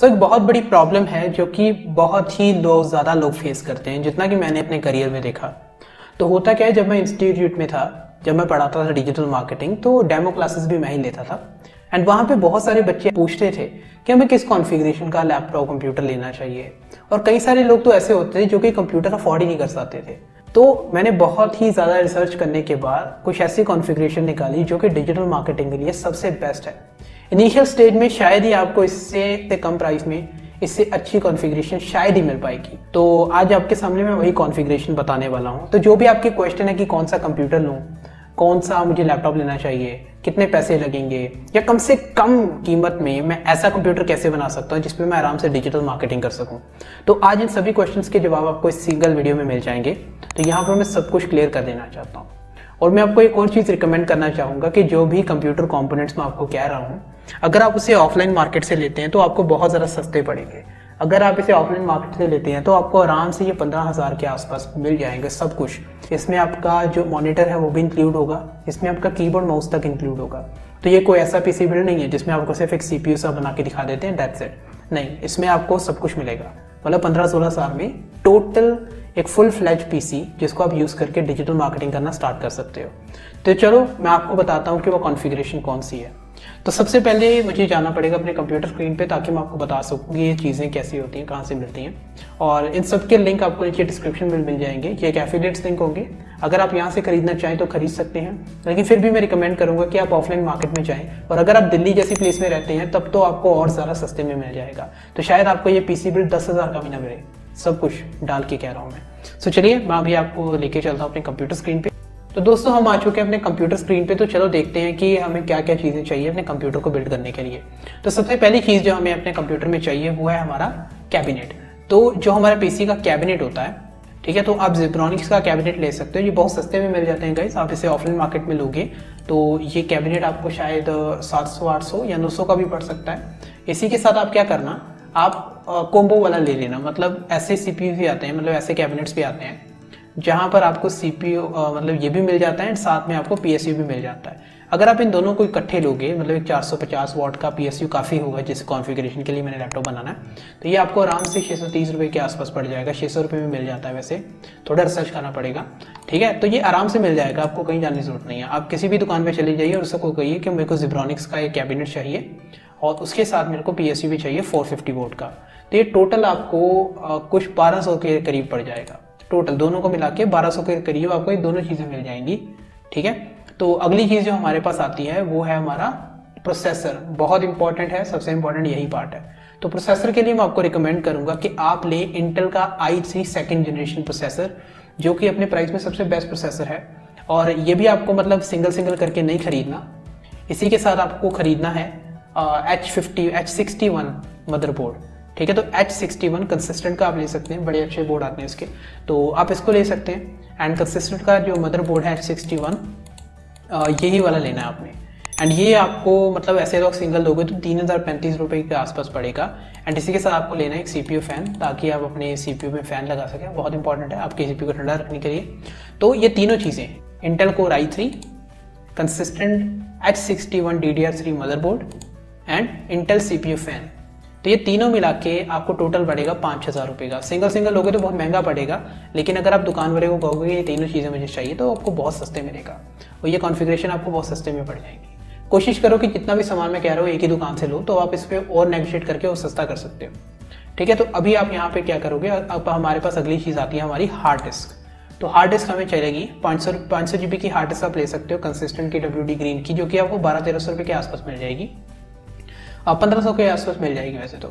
Sir बहुत बड़ी problem है जो कि बहुत ही ज़्यादा लोग फेस करते हैं, जितना कि मैंने अपने करियर में देखा। तो होता क्या है, जब मैं इंस्टीट्यूट में था, जब मैं पढ़ाता था डिजिटल मार्केटिंग, तो डेमो क्लासेस भी मैं ही लेता था। एंड वहाँ पे बहुत सारे बच्चे पूछते थे कि हमें किस कॉन्फ़िगरेशन का लैपटॉप कंप्यूटर लेना चाहिए, और कई सारे लोग तो ऐसे होते थे जो कि कंप्यूटर अफोर्ड ही नहीं कर सकते थे। तो मैंने बहुत ही ज़्यादा रिसर्च करने के बाद कुछ ऐसी कॉन्फ़िगरेशन निकाली जो कि डिजिटल मार्केटिंग के लिए सबसे बेस्ट है। इनिशियल स्टेज में शायद ही आपको इससे कम प्राइस में इससे अच्छी कॉन्फ़िगरेशन शायद ही मिल पाएगी। तो आज आपके सामने मैं वही कॉन्फ़िगरेशन बताने वाला हूँ। तो जो भी आपके क्वेश्चन है कि कौन सा कंप्यूटर लूँ, कौन सा मुझे लैपटॉप लेना चाहिए, कितने पैसे लगेंगे, या कम से कम कीमत में मैं ऐसा कंप्यूटर कैसे बना सकता हूँ जिसमें मैं आराम से डिजिटल मार्केटिंग कर सकूँ, तो आज इन सभी क्वेश्चंस के जवाब आपको इस सिंगल वीडियो में मिल जाएंगे। तो यहाँ पर मैं सब कुछ क्लियर कर देना चाहता हूँ। और मैं आपको एक और चीज़ रिकमेंड करना चाहूँगा कि जो भी कंप्यूटर कॉम्पोनेंट्स मैं आपको कह रहा हूँ, अगर आप उसे ऑफलाइन मार्केट से लेते हैं तो आपको बहुत ज़्यादा सस्ते पड़ेंगे। अगर आप इसे ऑफलाइन मार्केट से लेते हैं तो आपको आराम से ये 15,000 के आसपास मिल जाएंगे सब कुछ। इसमें आपका जो मॉनिटर है वो भी इंक्लूड होगा, इसमें आपका कीबोर्ड माउस तक इंक्लूड होगा। तो ये कोई ऐसा पीसी बिल्ड नहीं है जिसमें आपको सिर्फ एक CPU सा बना के दिखा देते हैं दैट्स इट। नहीं, इसमें आपको सब कुछ मिलेगा। मतलब 15-16,000 में टोटल एक फुल फ्लैज पीसी जिसको आप यूज़ करके डिजिटल मार्केटिंग करना स्टार्ट कर सकते हो। तो चलो मैं आपको बताता हूँ कि वो कॉन्फ़िगरेशन कौन सी है। तो सबसे पहले मुझे जाना पड़ेगा अपने कंप्यूटर स्क्रीन पे, ताकि मैं आपको बता सकूँ कि ये चीज़ें कैसी होती हैं, कहाँ से मिलती हैं। और इन सब के लिंक आपको नीचे डिस्क्रिप्शन में मिल जाएंगे। ये एक एफिलिएट्स लिंक होंगे, अगर आप यहाँ से खरीदना चाहें तो खरीद सकते हैं। लेकिन फिर भी मैं रिकमेंड करूँगा कि आप ऑफलाइन मार्केट में जाएँ, और अगर आप दिल्ली जैसी प्लेस में रहते हैं तब तो आपको और ज़्यादा सस्ते में मिल जाएगा। तो शायद आपको ये पीसी बिल 10,000 का भी ना मिले, सब कुछ डाल के कह रहा हूँ मैं। सो चलिए मैं अभी आपको लेके चलता हूँ अपने कंप्यूटर स्क्रीन पर। तो दोस्तों हम आ चुके हैं अपने कंप्यूटर स्क्रीन पे। तो चलो देखते हैं कि हमें क्या क्या चीज़ें चाहिए अपने कंप्यूटर को बिल्ड करने के लिए। तो सबसे पहली चीज़ जो हमें अपने कंप्यूटर में चाहिए वो है हमारा कैबिनेट। तो जो हमारा पीसी का कैबिनेट होता है, ठीक है, तो आप ज़ेब्रॉनिक्स का कैबिनेट ले सकते हो, ये बहुत सस्ते में मिल जाते हैं गाइस। आप इसे ऑफलाइन मार्केट में लोगे तो ये कैबिनेट आपको शायद 700, 800 या 900 का भी पड़ सकता है। इसी के साथ आप क्या करना, आप कोम्बो वाला ले लेना। मतलब ऐसे CPU भी आते हैं, मतलब ऐसे कैबिनेट्स भी आते हैं जहाँ पर आपको CPU मतलब ये भी मिल जाता है एंड साथ में आपको PSU भी मिल जाता है। अगर आप इन दोनों को इकट्ठे लोगे, मतलब एक 450 वाट का PSU काफ़ी होगा जिस कॉन्फ़िगरेशन के लिए मैंने लैपटॉप बनाना है, तो ये आपको आराम से 630 रुपये के आसपास पड़ जाएगा। 600 रुपये में मिल जाता है, वैसे थोड़ा रिसर्च करना पड़ेगा, ठीक है। तो ये आराम से मिल जाएगा, आपको कहीं जाने की जरूरत नहीं है। आप किसी भी दुकान पर चले जाइए और उसको कहिए कि मेरे को ज़ेब्रॉनिक्स का ये कैबिनेट चाहिए और उसके साथ मेरे को PSU भी चाहिए 450 वाट का। तो ये टोटल आपको कुछ 1200 के करीब पड़ जाएगा। टोटल दोनों को मिला के 1200 के करीब आपको ये दोनों चीज़ें मिल जाएंगी, ठीक है। तो अगली चीज़ जो हमारे पास आती है वो है हमारा प्रोसेसर। बहुत इंपॉर्टेंट है, सबसे इंपॉर्टेंट यही पार्ट है। तो प्रोसेसर के लिए मैं आपको रिकमेंड करूंगा कि आप ले इंटेल का i3 सेकेंड जनरेशन प्रोसेसर, जो कि अपने प्राइस में सबसे बेस्ट प्रोसेसर है। और ये भी आपको मतलब सिंगल करके नहीं खरीदना, इसी के साथ आपको खरीदना है H61 मदरबोर्ड, ठीक है। तो H61 कंसिस्टेंट का आप ले सकते हैं, बड़े अच्छे बोर्ड आते हैं उसके, तो आप इसको ले सकते हैं। एंड कंसिस्टेंट का जो मदरबोर्ड है H61 यही वाला लेना है आपने। एंड ये आपको मतलब ऐसे लोग सिंगल लोगे तो 3035 रुपये के आसपास पड़ेगा। एंड इसी के साथ आपको लेना है एक CPU फ़ैन, ताकि आप अपने CPU में फ़ैन लगा सकें, बहुत इंपॉर्टेंट है आपके CPU को ठंडा रखने के लिए। तो ये तीनों चीज़ें, Intel core i3, consistent H61 DDR3 motherboard and Intel CPU fan, तो ये तीनों मिला के आपको टोटल पड़ेगा 5,000 रुपये का। सिंगल लोगे तो बहुत महंगा पड़ेगा, लेकिन अगर आप दुकान वाले को कहोगे ये तीनों चीज़ें मुझे चाहिए तो आपको बहुत सस्ते मिलेगा, और ये कॉन्फ़िगरेशन आपको बहुत सस्ते में पड़ जाएगी। कोशिश करो कि जितना भी सामान मैं कह रहा हूँ एक ही दुकान से लो, तो आप इस पर और नेगोशिएट करके और सस्ता कर सकते हो, ठीक है। तो अभी आप यहाँ पर क्या करोगे, अब हमारे पास अगली चीज़ आती है हमारी हार्ड डिस्क। तो हार्ड डिस्क हमें चलेगी 500 GB की हार्ड डिस्क आप ले सकते हो, कंसिस्टेंट की WD ग्रीन की, जो कि आपको 1200-1300 रुपये के आसपास मिल जाएगी, 1500 के आसपास मिल जाएगी वैसे तो,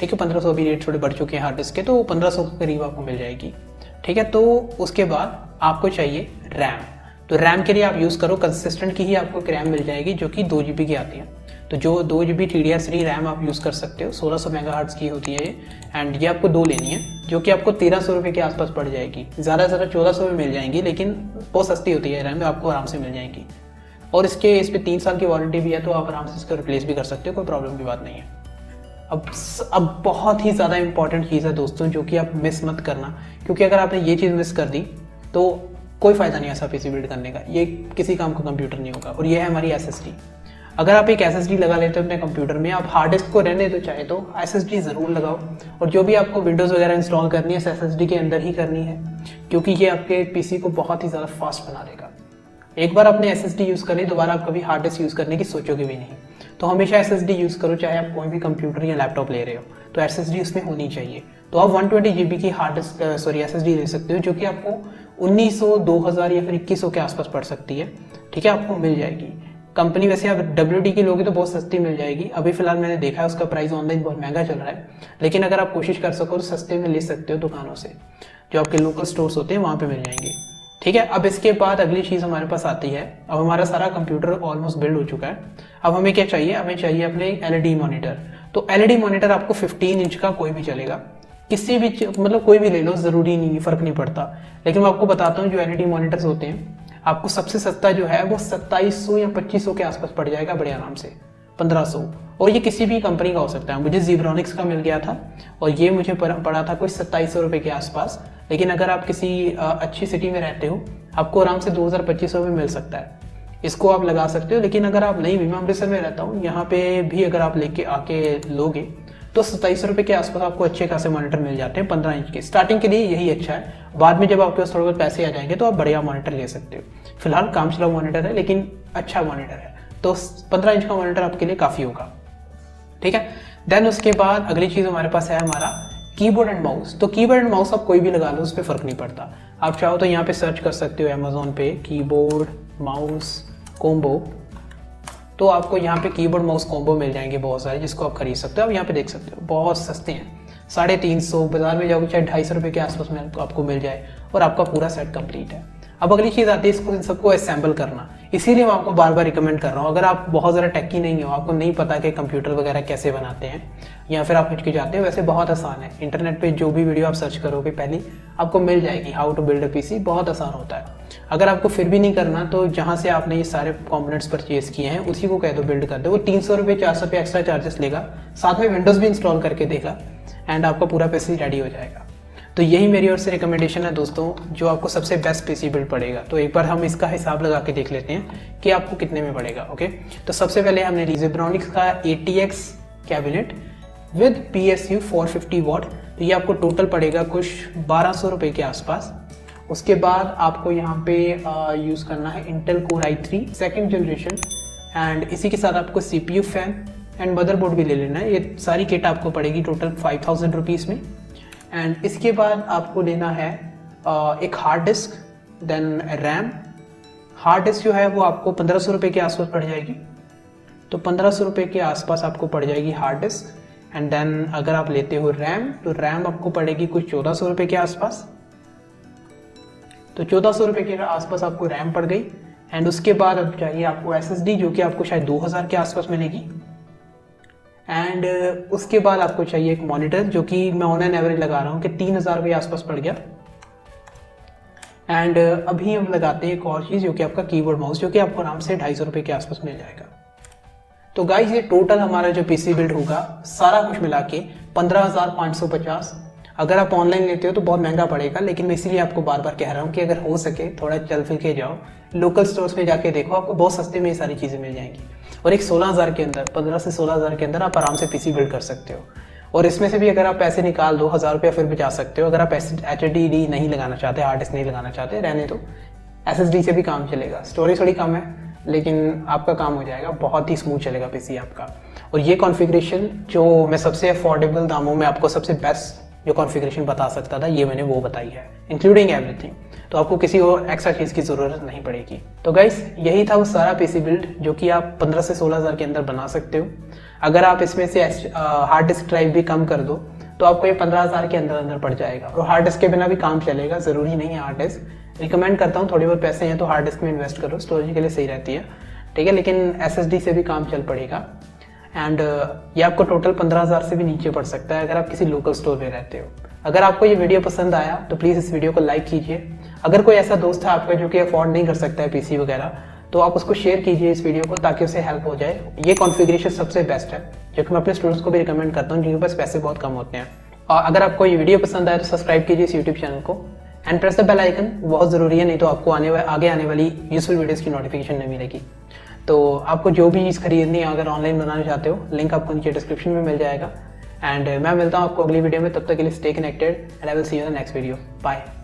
ठीक है। 1500 भी रेट थोड़े बढ़ चुके हैं हार्ड डिस्क के, तो 1500 के करीब आपको मिल जाएगी, ठीक है। तो उसके बाद आपको चाहिए रैम। तो रैम के लिए आप यूज़ करो, कंसिस्टेंट की ही आपको रैम मिल जाएगी जो कि 2 GB की आती है। तो जो 2 GB TDR3 रैम आप यूज़ कर सकते हो, 1600 MHz की होती है ये। एंड ये आपको दो लेनी है, जो कि आपको 1300 रुपये के आसपास पड़ जाएगी, ज़्यादा से ज़्यादा 1400 में मिल जाएंगी, लेकिन बहुत सस्ती होती है रैम, आपको आराम से मिल जाएगी। और इस पे 3 साल की वारंटी भी है, तो आप आराम से इसको रिप्लेस भी कर सकते हो, कोई प्रॉब्लम की बात नहीं है। अब बहुत ही ज़्यादा इंपॉर्टेंट चीज़ है दोस्तों, जो कि आप मिस मत करना, क्योंकि अगर आपने ये चीज़ मिस कर दी तो कोई फ़ायदा नहीं है ऐसा पीसी बिल्ड करने का, ये किसी काम का कंप्यूटर नहीं होगा। और ये है हमारी SSD। अगर आप एक एसएसडी लगा लेते हो अपने कंप्यूटर में, आप हार्ड डिस्क को रहने तो चाहे तो एसएसडी ज़रूर लगाओ, और जो भी आपको विंडोज़ वगैरह इंस्टॉल करनी है एसएसडी के अंदर ही करनी है, क्योंकि ये आपके पीसी को बहुत ही ज़्यादा फास्ट बना देगा। एक बार आपने एसएसडी यूज़ कर ली, दोबारा आप कभी हार्ड डिस्क यूज़ करने की सोचोगे भी नहीं। तो हमेशा एसएसडी यूज़ करो, चाहे आप कोई भी कंप्यूटर या लैपटॉप ले रहे हो तो एसएसडी उसमें होनी चाहिए। तो आप 120 GB की एसएसडी ले सकते हो, जो कि आपको 1900, 2000 या फिर 2100 के आसपास पड़ सकती है। ठीक है, आपको मिल जाएगी। कंपनी वैसे आप WD की लोगे तो बहुत सस्ती मिल जाएगी, अभी फिलहाल मैंने देखा है उसका प्राइस ऑनलाइन बहुत महंगा चल रहा है, लेकिन अगर आप कोशिश कर सको तो सस्ते में ले सकते हो दुकानों से, जो आपके लोकल स्टोर्स होते हैं वहाँ पे मिल जाएंगे। ठीक है, अब इसके बाद अगली चीज़ हमारे पास आती है। अब हमारा सारा कंप्यूटर ऑलमोस्ट बिल्ड हो चुका है। अब हमें क्या चाहिए? हमें चाहिए अपने LED मॉनिटर। तो LED मॉनिटर आपको 15 इंच का कोई भी चलेगा, किसी भी मतलब कोई भी ले लो, ज़रूरी नहीं, फ़र्क नहीं पड़ता। लेकिन मैं आपको बताता हूँ जो LED मॉनिटर्स होते हैं, आपको सबसे सस्ता जो है वो 2700 या 2500 के आसपास पड़ जाएगा, बड़े आराम से 1500। और ये किसी भी कंपनी का हो सकता है। मुझे Zebronics का मिल गया था और ये मुझे पड़ा था कोई 2700 रुपये के आसपास। लेकिन अगर आप किसी अच्छी सिटी में रहते हो, आपको आराम से 2000-2500 में मिल सकता है, इसको आप लगा सकते हो। लेकिन अगर आप नहीं, मैं अमृतसर में रहता हूँ, यहाँ पे भी अगर आप लेके आके लोगे तो 2700 रुपये के आसपास आपको अच्छे खासे मॉनिटर मिल जाते हैं 15 इंच के। स्टार्टिंग के लिए यही अच्छा है, बाद में जब आपके पास थोड़े बहुत पैसे आ जाएंगे तो आप बढ़िया मॉनिटर ले सकते हो। फिलहाल काम चलाओ मॉनिटर है, लेकिन अच्छा मॉनिटर है, तो 15 इंच का मॉनिटर आपके लिए काफ़ी होगा। ठीक है, देन उसके बाद अगली चीज़ हमारे पास है हमारा कीबोर्ड एंड माउस। तो कीबोर्ड एंड माउस आप कोई भी लगा लो, उस पर फ़र्क नहीं पड़ता। आप चाहो तो यहाँ पर सर्च कर सकते हो अमेजोन पे कीबोर्ड माउस कॉम्बो, तो आपको यहाँ पे कीबोर्ड माउस कॉम्बो मिल जाएंगे बहुत सारे, जिसको आप खरीद सकते हो। आप यहाँ पे देख सकते हो बहुत सस्ते हैं, 350, बाजार में जाओगे चाहे 250 रुपये के आसपास में आपको मिल जाए, और आपका पूरा सेट कंप्लीट है। अब अगली चीज़ आती है इसको इन सबको असेंबल करना। इसीलिए मैं आपको बार बार रिकमेंड कर रहा हूँ, अगर आप बहुत ज़्यादा टेकी नहीं हो, आपको नहीं पता कि कंप्यूटर वगैरह कैसे बनाते हैं, या फिर आप हिचकिचाते हो, वैसे बहुत आसान है। इंटरनेट पे जो भी वीडियो आप सर्च करोगे पहले आपको मिल जाएगी, how to build a PC, बहुत आसान होता है। अगर आपको फिर भी नहीं करना तो जहाँ से आपने ये सारे कॉम्पोनेंट्स परचेज किए हैं उसी को कह दो बिल्ड कर दो, वो 300 रुपये 400 रुपये एक्स्ट्रा चार्जेस लेगा, साथ में विंडोज़ भी इंस्टॉल करके देगा, एंड आपका पूरा पीसी रेडी हो जाएगा। तो यही मेरी ओर से रिकमेंडेशन है दोस्तों, जो आपको सबसे बेस्ट पीसी बिल्ड पड़ेगा। तो एक बार हम इसका हिसाब लगा के देख लेते हैं कि आपको कितने में पड़ेगा। ओके, तो सबसे पहले हमने Zebronics का ATX cabinet with PSU 450 watt, तो ये आपको टोटल पड़ेगा कुछ 1200 रुपये के आसपास। उसके बाद आपको यहाँ पे यूज़ करना है Intel Core i3 second generation, and इसी के साथ आपको CPU फैन एंड मदरबोर्ड भी ले लेना है। ये सारी किट आपको पड़ेगी टोटल 5000 रुपीज़ में। एंड इसके बाद आपको लेना है एक hard disk, then RAM. Hard disk जो है वो आपको 1500 रुपये के आसपास पड़ जाएगी, तो 1500 रुपये के आसपास आपको पड़ जाएगी हार्ड डिस्क। एंड देन अगर आप लेते हो रैम, तो रैम आपको पड़ेगी कुछ 1400 रुपये के आसपास, तो 1400 रुपये के आसपास आपको रैम पड़ गई। एंड उसके बाद अब चाहिए आपको SSD, जो कि आपको शायद 2000 के आसपास मिलेगी। एंड उसके बाद आपको चाहिए एक मॉनिटर, जो कि मैं ऑनलाइन एवरेज लगा रहा हूँ कि 3000 के आसपास पड़ गया। एंड अभी हम लगाते हैं एक और चीज़, जो कि आपका कीबोर्ड माउस, जो कि आपको आराम से 250 रुपये के आसपास मिल जाएगा। तो गाइस, ये टोटल हमारा जो पीसी बिल्ड होगा सारा कुछ मिला के 15550। अगर आप ऑनलाइन लेते हो तो बहुत महंगा पड़ेगा, लेकिन मैं इसीलिए आपको बार बार कह रहा हूँ कि अगर हो सके थोड़ा चल फिर के जाओ, लोकल स्टोर्स पे जाके देखो, आपको बहुत सस्ते में ये सारी चीज़ें मिल जाएंगी। और एक 16000 के अंदर, 15 से 16000 के अंदर आप आराम से पीसी बिल्ड कर सकते हो। और इसमें से भी अगर आप पैसे निकाल दो, 1000 रुपया फिर बचा सकते हो। अगर आप HDD नहीं लगाना चाहते, हार्ड डिस्क नहीं लगाना चाहते, रहने दो, SSD से भी काम चलेगा। स्टोरेज थोड़ी कम है लेकिन आपका काम हो जाएगा, बहुत ही स्मूथ चलेगा पीसी आपका। और ये कॉन्फ़िगरेशन जो मैं सबसे अफोर्डेबल दामों में आपको सबसे बेस्ट जो कॉन्फ़िगरेशन बता सकता था, ये मैंने वो बताई है, इंक्लूडिंग एवरीथिंग। तो आपको किसी और एक्स्ट्रा चीज़ की ज़रूरत नहीं पड़ेगी। तो गाइस, यही था वो सारा पीसी बिल्ड, जो कि आप 15 से 16000 के अंदर बना सकते हो। अगर आप इसमें से हार्ड डिस्क ड्राइव भी कम कर दो तो आपको ये 15000 के अंदर अंदर पड़ जाएगा। और हार्ड डिस्क के बिना भी काम चलेगा, ज़रूरी नहीं है हार्ड डिस्क। रिकमेंड करता हूँ, थोड़े बहुत पैसे हैं तो हार्ड डिस्क में इन्वेस्ट करो, स्टोरेज के लिए सही रहती है। ठीक है, लेकिन SSD से भी काम चल पड़ेगा। एंड ये आपको टोटल 15000 से भी नीचे पड़ सकता है अगर आप किसी लोकल स्टोर में रहते हो। अगर आपको ये वीडियो पसंद आया तो प्लीज़ इस वीडियो को लाइक कीजिए। अगर कोई ऐसा दोस्त है आपका जो कि अफोर्ड नहीं कर सकता है पीसी वगैरह, तो आप उसको शेयर कीजिए इस वीडियो को, ताकि उसे हेल्प हो जाए। ये कॉन्फ़िगरेशन सबसे बेस्ट है, जो कि मैं अपने स्टूडेंट्स को भी रिकमेंड करता हूँ, जिनके पास पैसे बहुत कम होते हैं। और अगर आपको ये वीडियो पसंद आए तो सब्सक्राइब कीजिए इस YouTube चैनल को, and press the bell icon, बहुत ज़रूरी है, नहीं तो आपको आगे आने वाली यूजफुल वीडियोज़ की नोटिफिकेशन नहीं मिलेगी। तो आपको जो भी चीज़ खरीदनी है अगर ऑनलाइन बनाना चाहते हो, लिंक आपको नीचे डिस्क्रिप्शन में मिल जाएगा। एंड मैं मिलता हूँ आपको अगली वीडियो में, तब तक के लिए stay connected and I will see you in the next video. Bye.